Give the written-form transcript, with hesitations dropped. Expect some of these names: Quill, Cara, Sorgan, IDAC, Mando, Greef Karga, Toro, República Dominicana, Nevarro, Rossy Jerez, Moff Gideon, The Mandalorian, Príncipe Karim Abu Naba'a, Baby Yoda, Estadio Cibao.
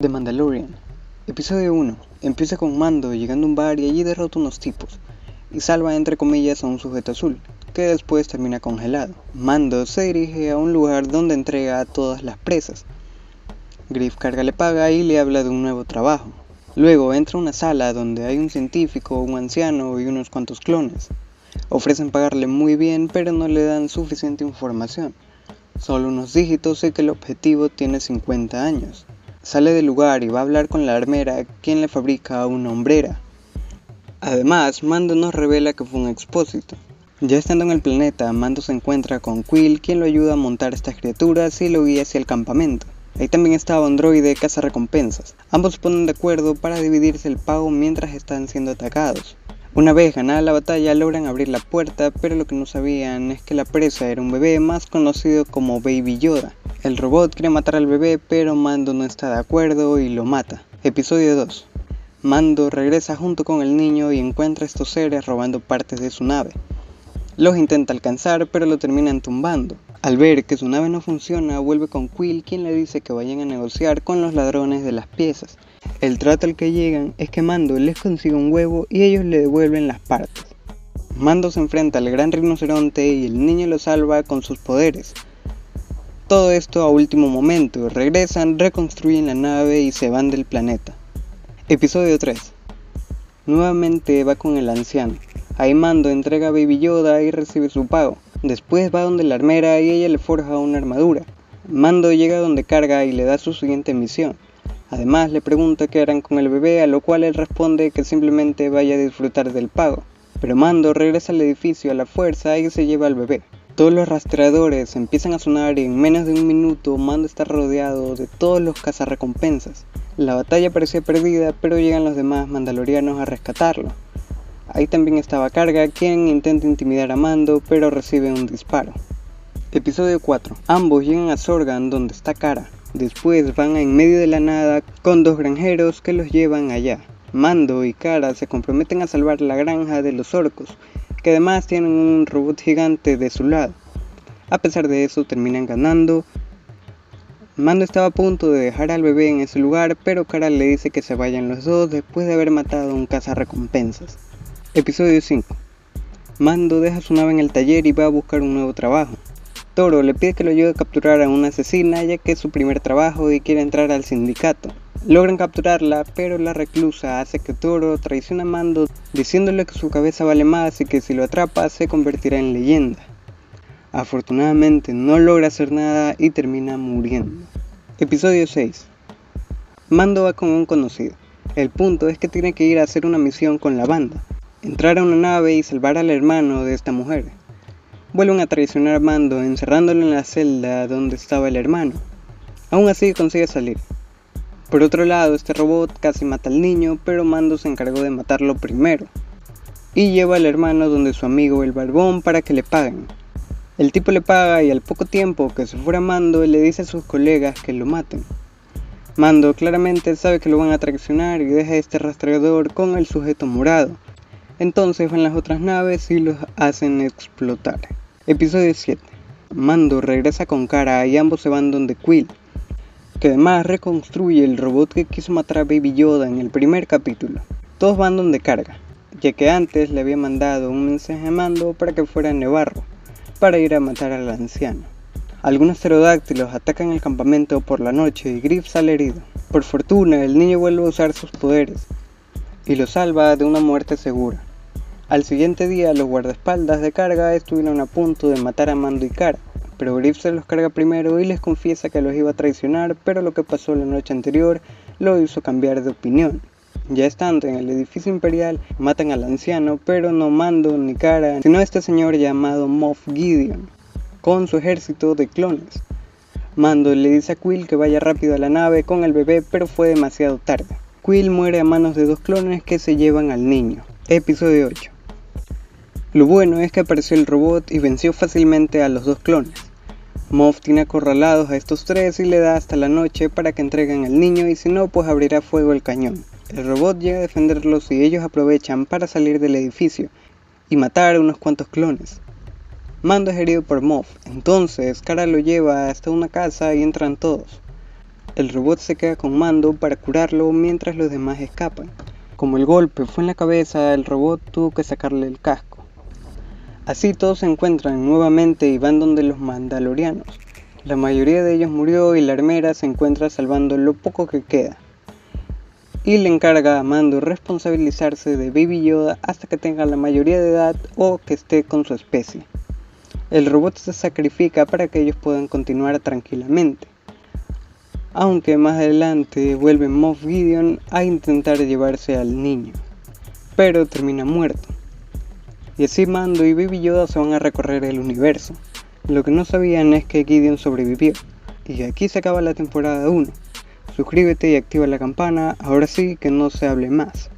The Mandalorian, episodio 1, empieza con Mando llegando a un bar y allí derrota a unos tipos, y salva entre comillas a un sujeto azul, que después termina congelado. Mando se dirige a un lugar donde entrega a todas las presas. Greef Karga le paga y le habla de un nuevo trabajo. Luego entra a una sala donde hay un científico, un anciano y unos cuantos clones. Ofrecen pagarle muy bien, pero no le dan suficiente información. Solo unos dígitos y que el objetivo tiene 50 años. Sale del lugar y va a hablar con la armera, quien le fabrica una hombrera. Además, Mando nos revela que fue un expósito. Ya estando en el planeta, Mando se encuentra con Quill, quien lo ayuda a montar estas criaturas y lo guía hacia el campamento. Ahí también estaba un droide cazarrecompensas. Ambos se ponen de acuerdo para dividirse el pago mientras están siendo atacados. Una vez ganada la batalla, logran abrir la puerta, pero lo que no sabían es que la presa era un bebé más conocido como Baby Yoda. El robot quiere matar al bebé, pero Mando no está de acuerdo y lo mata. Episodio 2. Mando regresa junto con el niño y encuentra a estos seres robando partes de su nave. Los intenta alcanzar, pero lo terminan tumbando. Al ver que su nave no funciona, vuelve con Quill, quien le dice que vayan a negociar con los ladrones de las piezas. El trato al que llegan es que Mando les consigue un huevo y ellos le devuelven las partes. Mando se enfrenta al gran rinoceronte y el niño lo salva con sus poderes. Todo esto a último momento, regresan, reconstruyen la nave y se van del planeta. Episodio 3. Nuevamente va con el anciano. Ahí Mando entrega a Baby Yoda y recibe su pago. Después va donde la armera y ella le forja una armadura. Mando llega donde Karga y le da su siguiente misión. Además le pregunta qué harán con el bebé, a lo cual él responde que simplemente vaya a disfrutar del pago. Pero Mando regresa al edificio a la fuerza y se lleva al bebé. Todos los rastreadores empiezan a sonar y en menos de un minuto Mando está rodeado de todos los cazarrecompensas. La batalla parecía perdida, pero llegan los demás mandalorianos a rescatarlo. Ahí también estaba Karga, quien intenta intimidar a Mando, pero recibe un disparo. Episodio 4. Ambos llegan a Sorgan, donde está Cara. Después van en medio de la nada con dos granjeros que los llevan allá. Mando y Cara se comprometen a salvar la granja de los orcos, que además tienen un robot gigante de su lado. A pesar de eso terminan ganando. Mando estaba a punto de dejar al bebé en ese lugar, pero Cara le dice que se vayan los dos después de haber matado a un cazarrecompensas. Episodio 5. Mando deja su nave en el taller y va a buscar un nuevo trabajo. Toro le pide que lo ayude a capturar a una asesina, ya que es su primer trabajo y quiere entrar al sindicato. Logran capturarla, pero la reclusa hace que Toro traicione a Mando diciéndole que su cabeza vale más y que si lo atrapa se convertirá en leyenda. Afortunadamente no logra hacer nada y termina muriendo. Episodio 6. Mando va con un conocido. El punto es que tiene que ir a hacer una misión con la banda, entrar a una nave y salvar al hermano de esta mujer. Vuelven a traicionar a Mando encerrándolo en la celda donde estaba el hermano. Aún así consigue salir. Por otro lado, este robot casi mata al niño, pero Mando se encargó de matarlo primero y lleva al hermano donde su amigo el barbón para que le paguen. El tipo le paga y al poco tiempo que se fuera Mando le dice a sus colegas que lo maten. Mando claramente sabe que lo van a traicionar y deja este rastreador con el sujeto morado. Entonces van las otras naves y los hacen explotar. Episodio 7. Mando regresa con Cara y ambos se van donde Quill, que además reconstruye el robot que quiso matar a Baby Yoda en el primer capítulo. Todos van donde Karga, ya que antes le había mandado un mensaje a Mando para que fuera a Nevarro, para ir a matar al anciano. Algunos pterodáctilos atacan el campamento por la noche y Greef sale herido. Por fortuna, el niño vuelve a usar sus poderes y lo salva de una muerte segura. Al siguiente día, los guardaespaldas de Karga estuvieron a punto de matar a Mando y Cara, pero Greef se los carga primero y les confiesa que los iba a traicionar, pero lo que pasó la noche anterior lo hizo cambiar de opinión. Ya estando en el edificio imperial, matan al anciano, pero no Mando ni Cara, sino este señor llamado Moff Gideon, con su ejército de clones. Mando le dice a Quill que vaya rápido a la nave con el bebé, pero fue demasiado tarde. Quill muere a manos de dos clones que se llevan al niño. Episodio 8. Lo bueno es que apareció el robot y venció fácilmente a los dos clones. Moff tiene acorralados a estos tres y le da hasta la noche para que entreguen al niño y si no, pues abrirá fuego el cañón. El robot llega a defenderlos y ellos aprovechan para salir del edificio y matar a unos cuantos clones. Mando es herido por Moff, entonces Cara lo lleva hasta una casa y entran todos. el robot se queda con Mando para curarlo mientras los demás escapan. Como el golpe fue en la cabeza, el robot tuvo que sacarle el casco. Así todos se encuentran nuevamente y van donde los mandalorianos. La mayoría de ellos murió y la armera se encuentra salvando lo poco que queda. Y le encarga a Mando responsabilizarse de Baby Yoda hasta que tenga la mayoría de edad o que esté con su especie. El robot se sacrifica para que ellos puedan continuar tranquilamente. Aunque más adelante vuelve Moff Gideon a intentar llevarse al niño, pero termina muerto. Y así Mando y Baby Yoda se van a recorrer el universo. Lo que no sabían es que Gideon sobrevivió. Y aquí se acaba la temporada 1. Suscríbete y activa la campana, ahora sí que no se hable más.